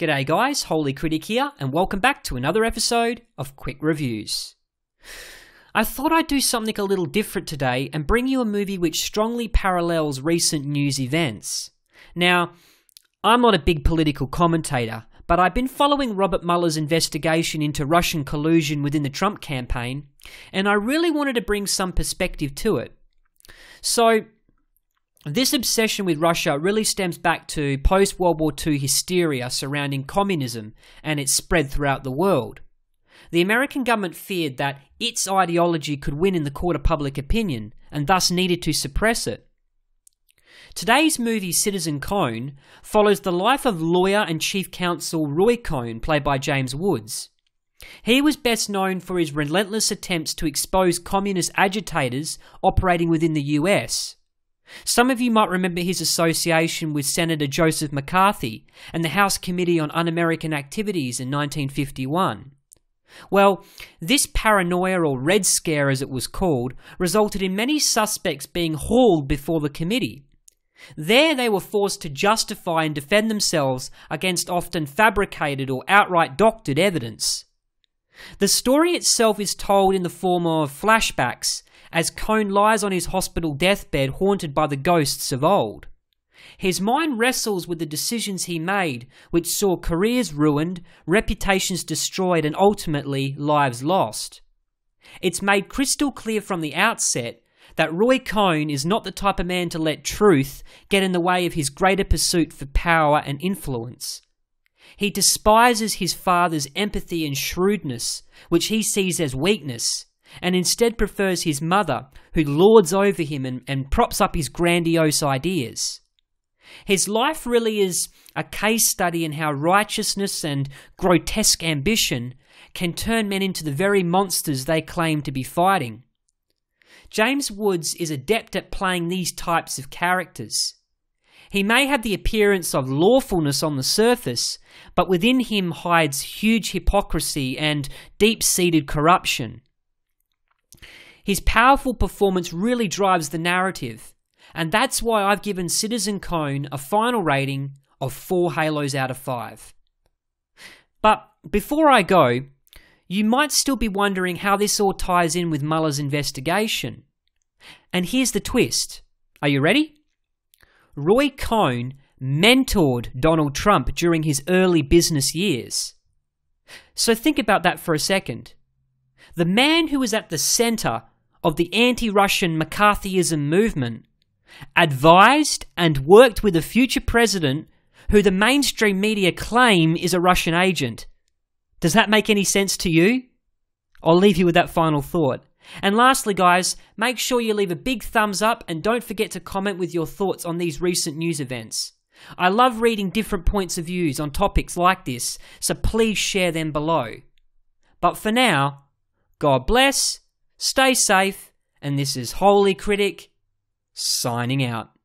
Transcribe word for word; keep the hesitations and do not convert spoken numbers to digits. G'day guys, Holy Critic here, and welcome back to another episode of Quick Reviews. I thought I'd do something a little different today and bring you a movie which strongly parallels recent news events. Now, I'm not a big political commentator, but I've been following Robert Mueller's investigation into Russian collusion within the Trump campaign, and I really wanted to bring some perspective to it. So, this obsession with Russia really stems back to post-World War Two hysteria surrounding communism and its spread throughout the world. The American government feared that its ideology could win in the court of public opinion and thus needed to suppress it. Today's movie, Citizen Cohn, follows the life of lawyer and chief counsel Roy Cohn, played by James Woods. He was best known for his relentless attempts to expose communist agitators operating within the U S. Some of you might remember his association with Senator Joseph McCarthy and the House Committee on Un-American Activities in nineteen fifty-one. Well, this paranoia, or Red Scare as it was called, resulted in many suspects being hauled before the committee. There they were forced to justify and defend themselves against often fabricated or outright doctored evidence. The story itself is told in the form of flashbacks, as Cohn lies on his hospital deathbed haunted by the ghosts of old. His mind wrestles with the decisions he made, which saw careers ruined, reputations destroyed, and ultimately lives lost. It's made crystal clear from the outset that Roy Cohn is not the type of man to let truth get in the way of his greater pursuit for power and influence. He despises his father's empathy and shrewdness, which he sees as weakness, and instead prefers his mother, who lords over him and, and props up his grandiose ideas. His life really is a case study in how righteousness and grotesque ambition can turn men into the very monsters they claim to be fighting. James Woods is adept at playing these types of characters. He may have the appearance of lawfulness on the surface, but within him hides huge hypocrisy and deep-seated corruption. His powerful performance really drives the narrative, and that's why I've given Citizen Cohn a final rating of four halos out of five. But before I go, you might still be wondering how this all ties in with Mueller's investigation. And here's the twist. Are you ready? Roy Cohn mentored Donald Trump during his early business years. So think about that for a second. The man who was at the center of the anti-Russian McCarthyism movement advised and worked with a future president who the mainstream media claim is a Russian agent. Does that make any sense to you? I'll leave you with that final thought. And lastly, guys, make sure you leave a big thumbs up and don't forget to comment with your thoughts on these recent news events. I love reading different points of views on topics like this, so please share them below. But for now, God bless, stay safe, and this is Holy Critic, signing out.